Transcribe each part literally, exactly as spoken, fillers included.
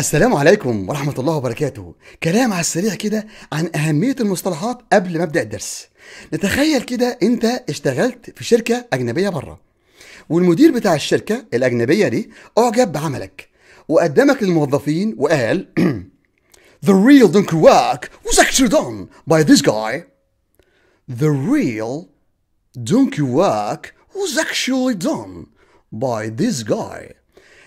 السلام عليكم ورحمة الله وبركاته. كلام على السريع كده عن أهمية المصطلحات قبل ما أبدأ الدرس. نتخيل كده أنت اشتغلت في شركة أجنبية بره، والمدير بتاع الشركة الأجنبية دي أعجب بعملك وقدمك للموظفين وقال The real Dunkirk was actually done by this guy. The real Dunkirk was actually done by this guy.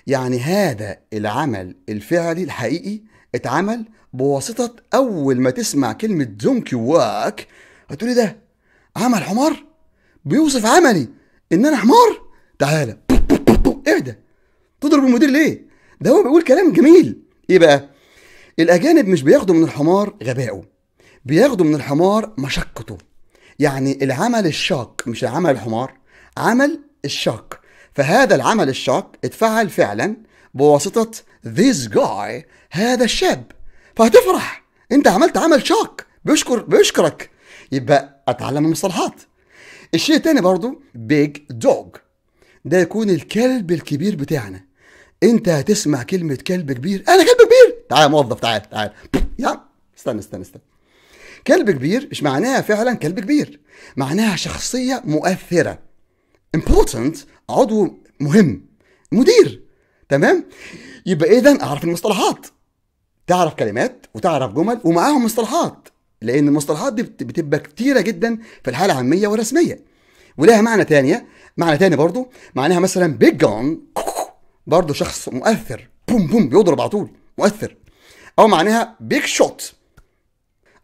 يعني هذا العمل الفعلي الحقيقي اتعمل بواسطة. أول ما تسمع كلمة دونكيواك هتقولي ده عمل حمار بيوصف عملي إن أنا حمار. تعالى إيه ده تضرب المدير ليه؟ ده هو بيقول كلام جميل. إيه بقى؟ الأجانب مش بياخدوا من الحمار غبائه، بياخدوا من الحمار مشقته. يعني العمل الشاق مش العمل الحمار، عمل الشاق. فهذا العمل الشاق اتفعل فعلا بواسطة this guy، هذا الشاب. فهتفرح انت عملت عمل شاق، بيشكر بيشكرك. يبقى اتعلم المصطلحات. الشيء التاني برضو big dog، ده يكون الكلب الكبير بتاعنا. انت هتسمع كلمة كلب كبير، انا كلب كبير. تعال موظف تعال تعال يا استنى استنى استنى كلب كبير مش معناها فعلا كلب كبير، معناها شخصية مؤثرة important، عضو مهم، مدير. تمام؟ يبقى اذا اعرف المصطلحات، تعرف كلمات وتعرف جمل ومعاهم مصطلحات، لان المصطلحات دي بتبقى كتيره جدا في الحاله العاميه والرسميه، ولها معنى ثانيه معنى ثاني برضو. معناها مثلا بيج جون برضو شخص مؤثر، بوم بوم بيضرب على طول، مؤثر. او معناها بيج شوت.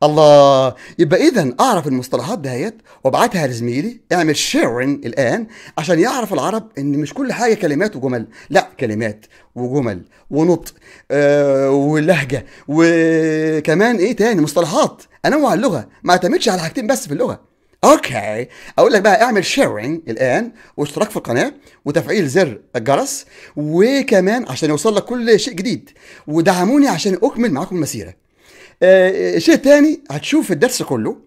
الله. يبقى اذا اعرف المصطلحات دهيت وابعتها لزميلي، اعمل شيرنج الان عشان يعرف العرب ان مش كل حاجه كلمات وجمل، لا كلمات وجمل ونطق آه ولهجه وكمان ايه تاني، مصطلحات. انوع اللغه، ما اعتمدش على حاجتين بس في اللغه. اوكي اقول لك بقى اعمل شيرنج الان واشتراك في القناه وتفعيل زر الجرس، وكمان عشان يوصل لك كل شيء جديد، ودعموني عشان اكمل معاكم المسيره. آه شيء تاني هتشوف الدرس كله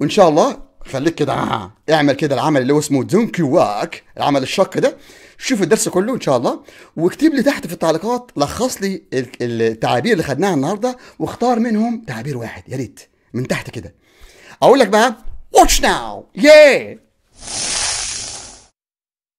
وان شاء الله. خليك كده آه. اعمل كده العمل اللي هو اسمه دونكيواك، العمل الشاق ده. شوف الدرس كله ان شاء الله، واكتب لي تحت في التعليقات، لخص لي التعابير اللي خدناها النهارده واختار منهم تعبير واحد يا ريت من تحت كده. اقول لك بقى واتش ناو ياه.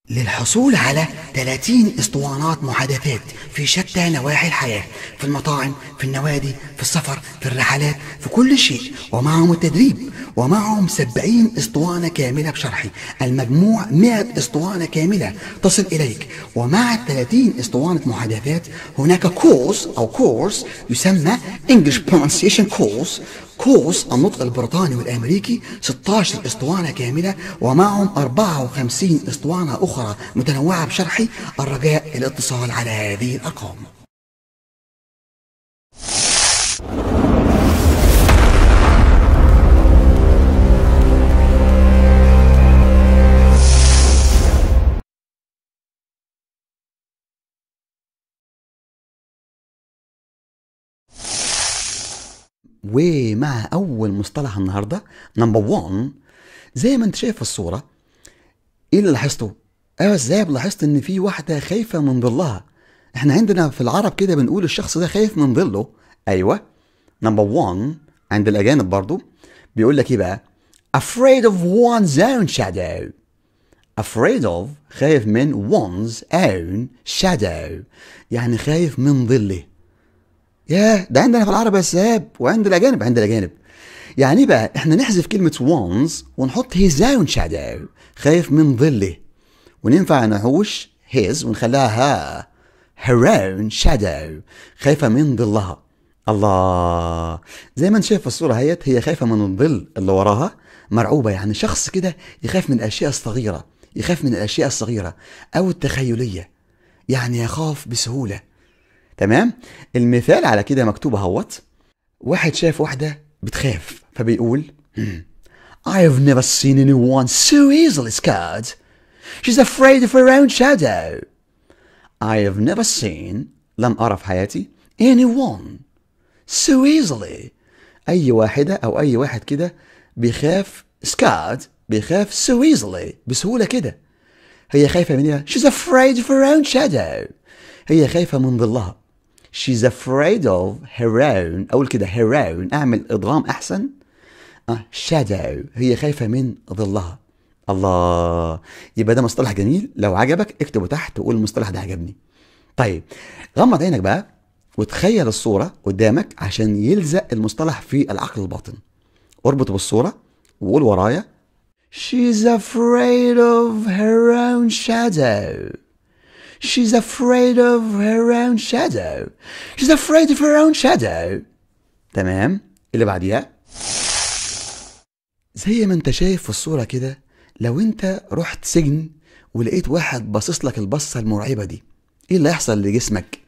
للحصول على ثلاثين اسطوانات محادثات في شتى نواحي الحياة، في المطاعم، في النوادي، في السفر، في الرحلات، في كل شيء، ومعهم التدريب، ومعهم سبعين اسطوانة كاملة بشرحي، المجموع مئة اسطوانة كاملة تصل إليك. ومع الثلاثين اسطوانة محادثات هناك كورس أو كورس يسمى English Pronunciation Course، كورس النطق البريطاني والامريكي، ستة عشر اسطوانه كامله ومعهم أربعة وخمسين اسطوانه اخرى متنوعه بشرحي. الرجاء الاتصال على هذه الارقام. ومع أول مصطلح النهاردة نمبر واحد، زي ما أنت شايف في الصورة، إيه اللي لاحظته؟ أنا إزاي لاحظت إن في واحدة خايفة من ظلها؟ إحنا عندنا في العرب كده بنقول الشخص ده خايف من ظله. أيوه نمبر واحد عند الأجانب برضو بيقول لك إيه بقى؟ afraid of one's own shadow. afraid of خايف من one's own shadow، يعني خايف من ظله. ياه ده عندنا في العرب يا ساب، وعند الاجانب عند الاجانب يعني ايه بقى؟ احنا نحذف كلمه وانز ونحط هيز اون شادو، خايف من ظله، وننفع نحوش هيز ونخليها ها هير اون شادو، خايفه من ظلها. الله. زي ما انت شايف في الصوره اهيت، هي خايفه من الظل اللي وراها، مرعوبه. يعني شخص كده يخاف من الاشياء الصغيره، يخاف من الاشياء الصغيره او التخيليه، يعني يخاف بسهوله. تمام؟ المثال على كده مكتوب اهوت، واحد شاف واحدة بتخاف فبيقول I have never seen anyone so easily scared. She's afraid of her own shadow. I have never seen، لم أرى في حياتي، anyone so easily، أي واحدة أو أي واحد كده بيخاف scared، بيخاف so easily بسهولة كده. هي خايفة منها، she's afraid of her own shadow، هي خايفة من ظلها. she's afraid of her own. أقول كده her own، أعمل إضغام أحسن. أه shadow، هي خايفة من ظلها. الله، يبقى ده مصطلح جميل. لو عجبك اكتبه تحت وقول المصطلح ده عجبني. طيب غمض عينك بقى وتخيل الصورة قدامك عشان يلزق المصطلح في العقل الباطن. اربطه بالصورة وقول ورايا She's afraid of her own shadow. She's afraid of her own shadow. She's afraid of her own shadow. تمام. اللي بعديها زي ما انت شايف في الصورة كده، لو انت رحت سجن ولقيت واحد باصص لك البصة المرعبة دي، ايه اللي هيحصل لجسمك؟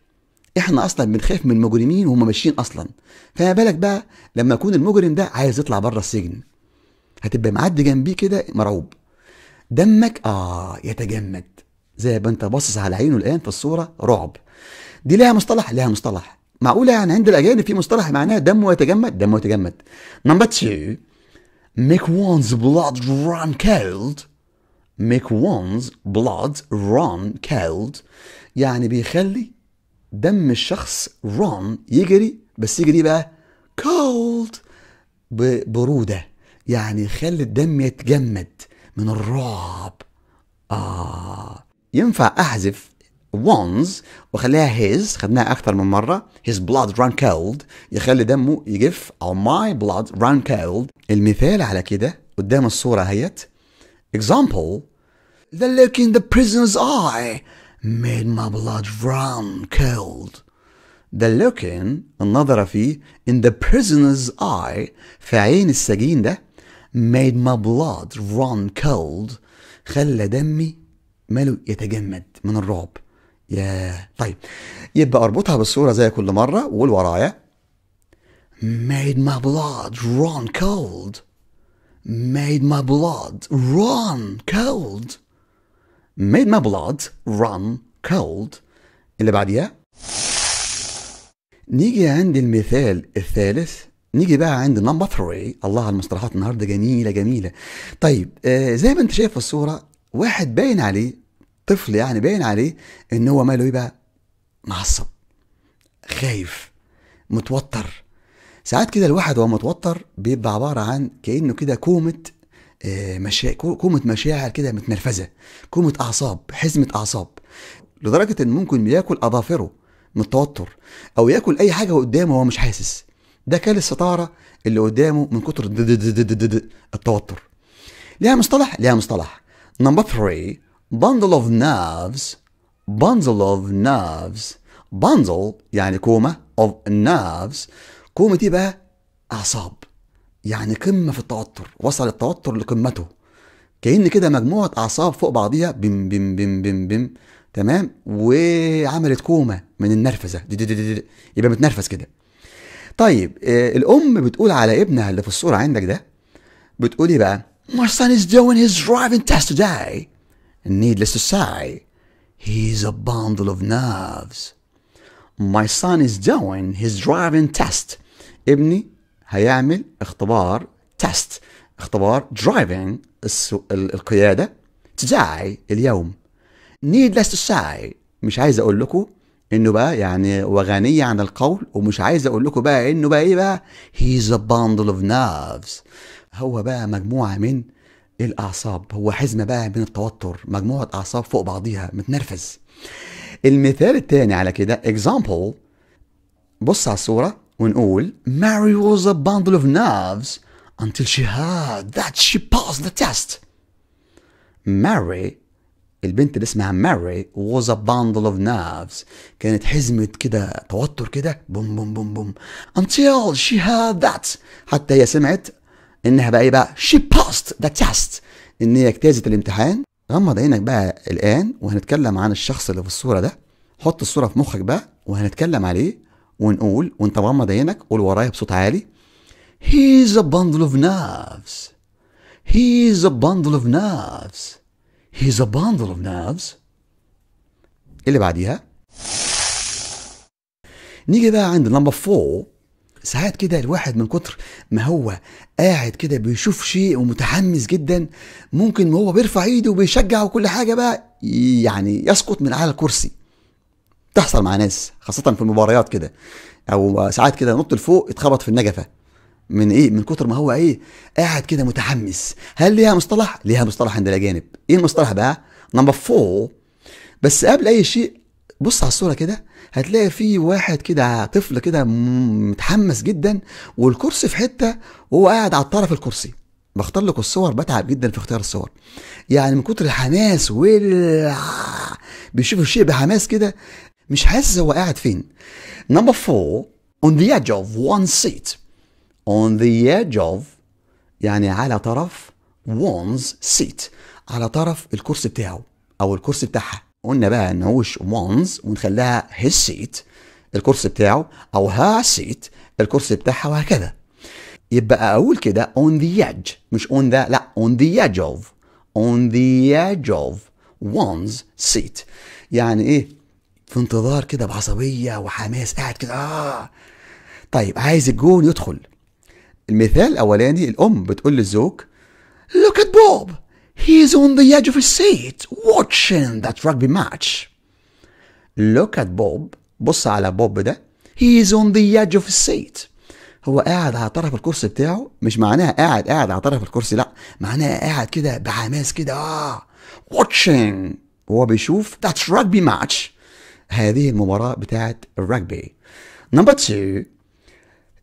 احنا اصلا بنخاف من المجرمين وهم ماشيين اصلا، فما بالك بقى لما يكون المجرم ده عايز يطلع بره السجن؟ هتبقى معدي جنبيه كده مرعوب، دمك اه يتجمد زي ما انت باصص على عينه الان في الصوره. رعب دي لها مصطلح، لها مصطلح معقوله يعني عند الاجانب في مصطلح معناه دمه يتجمد، دمه يتجمد. نمبر اتنين make one's blood run cold. make one's blood run cold يعني بيخلي دم الشخص run يجري، بس يجري بقى cold ببروده، يعني خلي الدم يتجمد من الرعب. آه ينفع أحذف one's وأخليها his، خدناها أكتر من مرة. his blood run cold يخلي دمه يجف، أو my blood run cold. المثال على كده قدام الصورة اهيت. example the look in the prisoner's eye made my blood run cold. the look in النظرة فيه، in the prisoner's eye في عين السجين ده، made my blood run cold خلى دمي ماله يتجمد من الرعب. ياه. طيب يبقى اربطها بالصورة زي كل مرة وقول ورايا made my blood run cold. made my blood run cold. made my blood run cold. اللي بعديها نيجي عند المثال الثالث، نيجي بقى عند نمبر ثلاثة. الله، المصطلحات النهارده جميله جميله. طيب آه زي ما انت شايف في الصوره، واحد باين عليه طفل، يعني باين عليه ان هو ماله ايه بقى؟ معصب، خايف، متوتر. ساعات كده الواحد وهو متوتر بيبقى عباره عن كانه كده كومه آه مشا... كومه مشاعر كده متنرفزه، كومه اعصاب، حزمه اعصاب، لدرجه ان ممكن بياكل اظافره من التوتر، او ياكل اي حاجه قدامه وهو مش حاسس. ده كان الستاره اللي قدامه من كتر دي دي دي دي دي دي التوتر. ليها مصطلح؟ ليها مصطلح. نمبر ثلاثة bundle of nerves. bundle of nerves. bundle يعني كومة، of nerves كومة ايه بقى؟ أعصاب، يعني قمة في التوتر، وصل التوتر لقمته، كأن كده مجموعة أعصاب فوق بعضيها بم بم بم بم بم، تمام؟ وعملت كومة من النرفزة، دي دي دي دي. يبقى متنرفز كده. طيب آه الأم بتقول على ابنها اللي في الصورة عندك ده، بتقول ايه بقى؟ My son is doing his driving test today. Needless to say, he's a bundle of nerves. My son is doing his driving test. ابني هيعمل اختبار test، اختبار driving السو... القيادة today اليوم. Needless to say مش عايز أقول لكم انه بقى يعني وغني عن القول، ومش عايز اقول لكم بقى انه بقى ايه بقى؟ He's a bundle of nerves. هو بقى مجموعه من الاعصاب، هو حزمه بقى من التوتر، مجموعه اعصاب فوق بعضيها متنرفز. المثال الثاني على كده example، بص على الصوره ونقول Mary was a bundle of nerves until she heard that she passed the test. Mary البنت اللي اسمها ماري was a bundle of nerves كانت حزمة كده توتر كده بوم بوم بوم بوم until she heard that حتى هي سمعت انها بقى ايه بقى she passed the test، ان هي اجتازت الامتحان. غمض عينك بقى الان وهنتكلم عن الشخص اللي في الصورة ده، حط الصورة في مخك بقى وهنتكلم عليه ونقول وانت مغمض عينك قول ورايا بصوت عالي he's a bundle of nerves. he's a bundle of nerves. He's a bundle of nerves. اللي بعديها نيجي بقى عند نمبر أربعة. ساعات كده الواحد من كتر ما هو قاعد كده بيشوف شيء ومتحمس جدا، ممكن وهو بيرفع ايده وبيشجع وكل حاجه بقى يعني يسقط من على الكرسي. بتحصل مع ناس خاصه في المباريات كده، او ساعات كده نط لفوق يتخبط في النجفه من ايه، من كتر ما هو ايه قاعد كده متحمس. هل ليها مصطلح؟ ليها مصطلح عند الاجانب. ايه المصطلح بقى؟ نمبر فور. بس قبل اي شيء بص على الصوره كده، هتلاقي في واحد كده طفل كده متحمس جدا والكرسي في حته وهو قاعد على الطرف الكرسي. بختار لكم الصور، بتعب جدا في اختيار الصور، يعني من كتر الحماس وال بيشوفوا الشيء بحماس كده مش حاسس هو قاعد فين. نمبر فور، on the edge of one seat. on the edge of يعني على طرف one's seat، على طرف الكرسي بتاعه او الكرسي بتاعها. قلنا بقى نهوش one's ونخليها his seat الكرسي بتاعه، او her seat الكرسي بتاعها، وهكذا. يبقى اقول كده on the edge، مش on the، لا on the edge of، on the edge of one's seat. يعني ايه؟ في انتظار كده بعصبيه وحماس قاعد كده اه. طيب عايز الجون يدخل. المثال الاولاني الام بتقول للزوج Look at Bob, he's on the edge of his seat watching that rugby match. Look at Bob، بص على بوب ده، he's on the edge of his seat، هو قاعد على طرف الكرسي بتاعه. مش معناها قاعد قاعد على طرف الكرسي، لا معناها قاعد كده بحماس كده اه watching، هو بيشوف that rugby match، هذه المباراة بتاعت الرجبي. نمبر اتنين،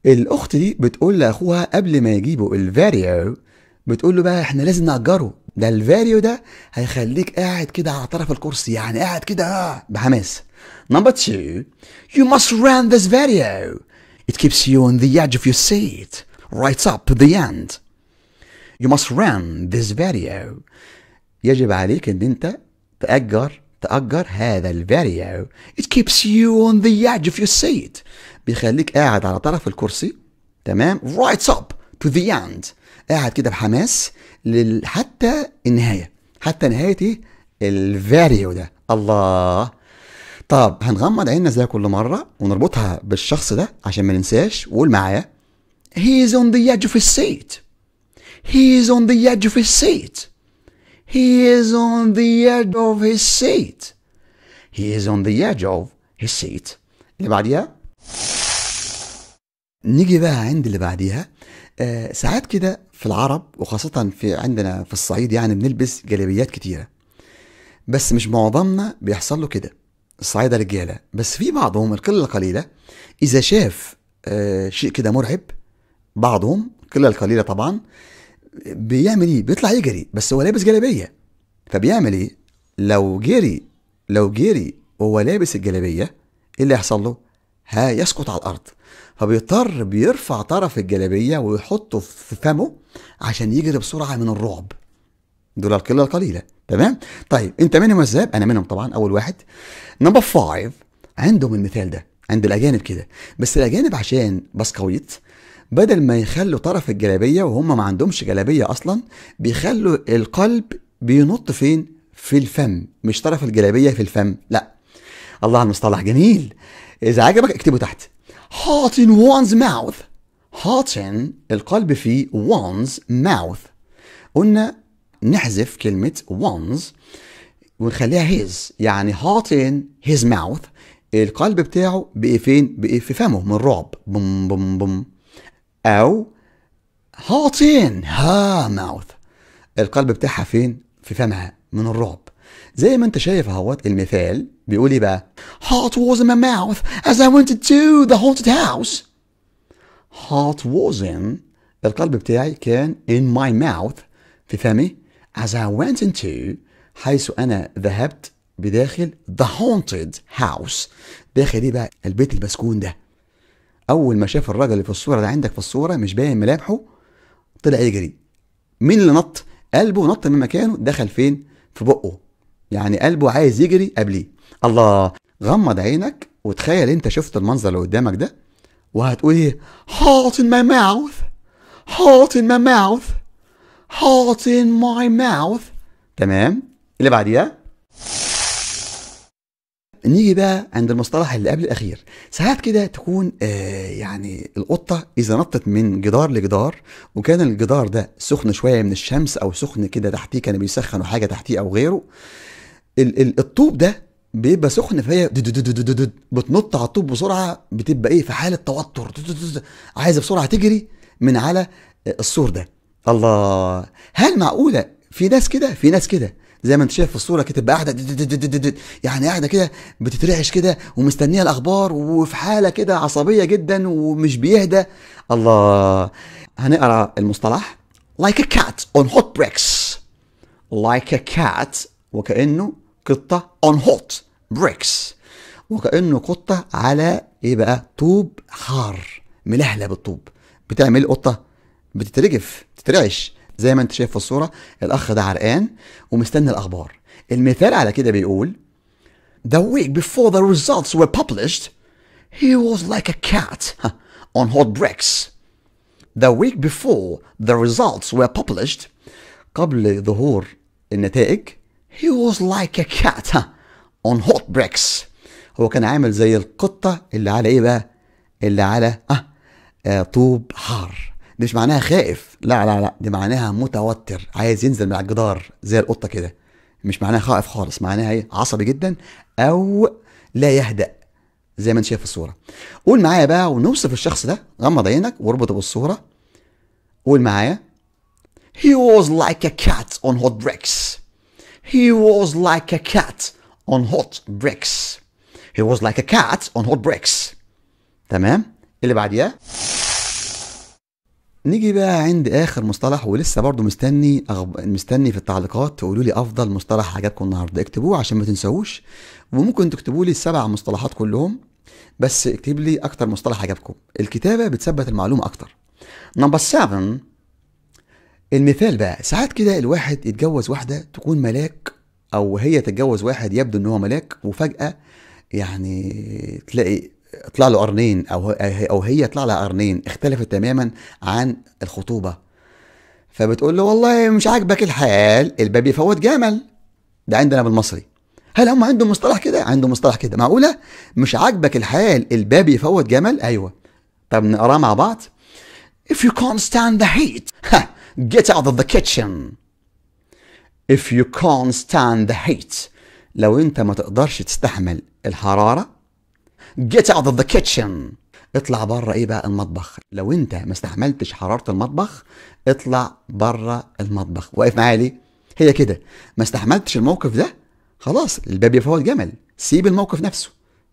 الأخت دي بتقول لأخوها قبل ما يجيبوا الفاريو بتقول له بقى احنا لازم نأجره، ده الفاريو ده هيخليك قاعد كده على طرف الكرسي، يعني قاعد كده اه بحماس. نمبر اتنين، You must rent this video. It keeps you on the edge of your seat right up to the end. You must rent this video. يجب عليك ان انت تأجر تأجر هذا الفيديو. It keeps you on the edge of your seat، بيخليك قاعد على طرف الكرسي، تمام، right up to the end، قاعد كده بحماس لل... حتى النهاية، حتى نهاية الفيديو ده. الله. طب هنغمض عيننا زي كل مرة ونربطها بالشخص ده عشان ما ننساش، وقول معايا He is on the edge of his seat. He is on the edge of his seat. He is on the edge of his seat. He is on the edge of his seat. اللي بعديها نيجي بقى عند اللي بعديها. آه ساعات كده في العرب وخاصة في عندنا في الصعيد يعني بنلبس جلابيات كتيرة، بس مش معظمنا بيحصل له كده، الصعيدة رجالة، بس في بعضهم القلة القليلة إذا شاف آه شيء كده مرعب، بعضهم القلة القليلة طبعا بيعمل ايه؟ بيطلع يجري، بس هو لابس جلابيه. فبيعمل ايه؟ لو جري لو جري وهو لابس الجلابيه ايه اللي هيحصل له؟ هيسقط على الارض. فبيضطر بيرفع طرف الجلابيه ويحطه في فمه عشان يجري بسرعه من الرعب. دول القله القليله، تمام؟ طيب انت منهم ازاي؟ انا منهم طبعا، اول واحد. نمبر فايف، عندهم المثال ده عند الاجانب كده، بس الاجانب عشان بسكويت بدل ما يخلوا طرف الجلابيه وهم ما عندهمش جلابيه اصلا، بيخلوا القلب بينط فين؟ في الفم، مش طرف الجلابيه في الفم، لا. الله على المصطلح، جميل. اذا عجبك اكتبه تحت. Heart in one's mouth. Heart in القلب في one's mouth. قلنا نحذف كلمه one's ونخليها his، يعني heart in his mouth، القلب بتاعه بقى فين؟ بقى في فمه من الرعب، بم بم بم. أو heart in her mouth، القلب بتاعها فين؟ في فمها من الرعب. زي ما أنت شايف أهوت المثال بيقول إيه بقى؟ Heart was in my mouth as I went to the haunted house. Heart was in، القلب بتاعي كان in my mouth، في فمي، as I went into، حيث أنا ذهبت، بداخل the haunted house، داخل إيه بقى؟ البيت المسكون ده. أول ما شاف الراجل اللي في الصورة ده عندك في الصورة مش باين ملامحه، طلع يجري. مين اللي نط؟ قلبه نط من مكانه، دخل فين؟ في بقه، يعني قلبه عايز يجري قبليه. الله. غمض عينك وتخيل أنت شفت المنظر اللي قدامك ده وهتقول إيه؟ Heart in my mouth. Heart in my mouth. Heart in my mouth. تمام؟ اللي بعديها نيجي بقى عند المصطلح اللي قبل الاخير. ساعات كده تكون آه يعني القطه اذا نطت من جدار لجدار وكان الجدار ده سخن شويه من الشمس او سخن كده تحتيه، كان بيسخنوا حاجه تحتيه او غيره، ال ال الطوب ده بيبقى سخن، فهي بتنط على الطوب بسرعه، بتبقى ايه في حاله توتر، عايزه بسرعه تجري من على السور ده. الله، هل معقوله في ناس كده؟ في ناس كده زي ما انت شايف في الصوره كده، تبقى قاعده يعني قاعده كده بتترعش كده ومستنيه الاخبار وفي حاله كده عصبيه جدا ومش بيهدى. الله، هنقرا المصطلح like a cat on hot bricks. like a cat وكانه قطه on hot bricks، وكانه قطه على ايه بقى؟ طوب حار ملهله بالطوب. بتعمل ايه القطه؟ بتترجف، بتترعش زي ما انت شايف في الصوره. الاخ ده عرقان ومستني الاخبار. المثال على كده بيقول The week before the results were published he was like a cat on hot bricks. The week before the results were published، قبل ظهور النتائج، he was like a cat on hot bricks، هو كان عامل زي القطه اللي على ايه بقى؟ اللي على اه, آه طوب حار. دي مش معناها خائف، لا لا لا، دي معناها متوتر، عايز ينزل من على الجدار زي القطه كده. مش معناها خائف خالص، معناها ايه؟ عصبي جدا او لا يهدأ زي ما انت شايف في الصوره. قول معايا بقى ونوصف الشخص ده، غمض عينك واربطه بالصوره. قول معايا He was like a cat on hot bricks. He was like a cat on hot bricks. He was like a cat on hot bricks. تمام؟ اللي بعديها نيجي بقى عند اخر مصطلح، ولسه برضو مستني أغب... مستني في التعليقات تقولوا لي افضل مصطلح عجبكم النهارده. اكتبوه عشان ما تنسوش، وممكن تكتبوا لي السبع مصطلحات كلهم، بس اكتب لي اكتر مصطلح عجبكم، الكتابه بتثبت المعلومه اكتر. نمبر سبعة، المثال بقى. ساعات كده الواحد يتجوز واحده تكون ملاك، او هي تتجوز واحد يبدو ان هو ملاك، وفجاه يعني تلاقي طلع له قرنين، او او هي طلع لها قرنين، اختلفت تماما عن الخطوبه. فبتقول له والله مش عاجبك الحال، الباب يفوت جمل. ده عندنا بالمصري. هل هم عندهم مصطلح كده؟ عندهم مصطلح كده. معقوله؟ مش عاجبك الحال الباب يفوت جمل؟ ايوه. طب نقراه مع بعض. If you can't stand the heat get out of the kitchen. If you can't stand the heat، لو انت ما تقدرش تستحمل الحراره Get out of the kitchen، اطلع بره ايه بقى؟ المطبخ. لو انت ما استحملتش حراره المطبخ اطلع بره المطبخ. واقف معايا ليه؟ هي كده ما استحملتش الموقف ده، خلاص الباب يفوت جمل، سيب الموقف نفسه،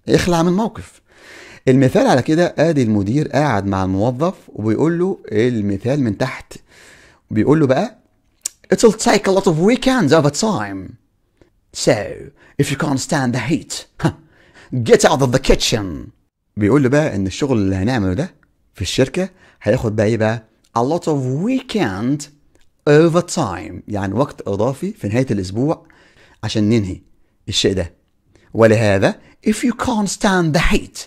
اخلع من الموقف. المثال على كده، ادي المدير قاعد مع الموظف وبيقول له المثال من تحت، بيقول له بقى It'll take a lot of weekends over time. So if you can't stand the heat Get out of the kitchen. بيقول له بقى ان الشغل اللي هنعمله ده في الشركه هياخد بقى ايه بقى؟ A lot of weekend overtime، يعني وقت اضافي في نهايه الاسبوع عشان ننهي الشيء ده. ولهذا if you can't stand the heat،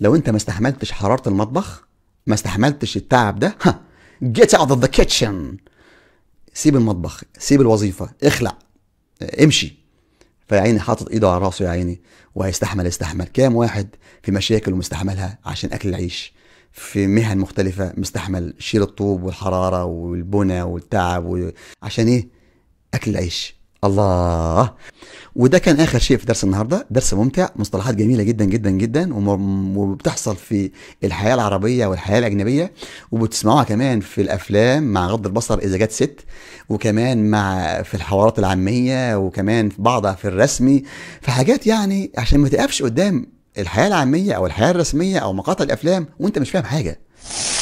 لو انت ما استحملتش حراره المطبخ، ما استحملتش التعب ده، get out of the kitchen، سيب المطبخ، سيب الوظيفه، اخلع، امشي. فيا عيني حاطط ايده على راسه يا عيني، وهيستحمل يستحمل. كام واحد في مشاكل ومستحملها عشان اكل العيش، في مهن مختلفه مستحمل شيل الطوب والحراره والبنى والتعب و... عشان ايه؟ اكل العيش. الله، وده كان اخر شيء في درس النهارده. درس ممتع، مصطلحات جميله جدا جدا جدا وبتحصل في الحياه العربيه والحياه الاجنبيه، وبتسمعوها كمان في الافلام مع غض البصر اذا جت ست، وكمان مع في الحوارات العاميه، وكمان بعضها في الرسمي، في حاجات يعني عشان ما تقفش قدام الحياه العاميه او الحياه الرسميه او مقاطع الافلام وانت مش فاهم حاجه.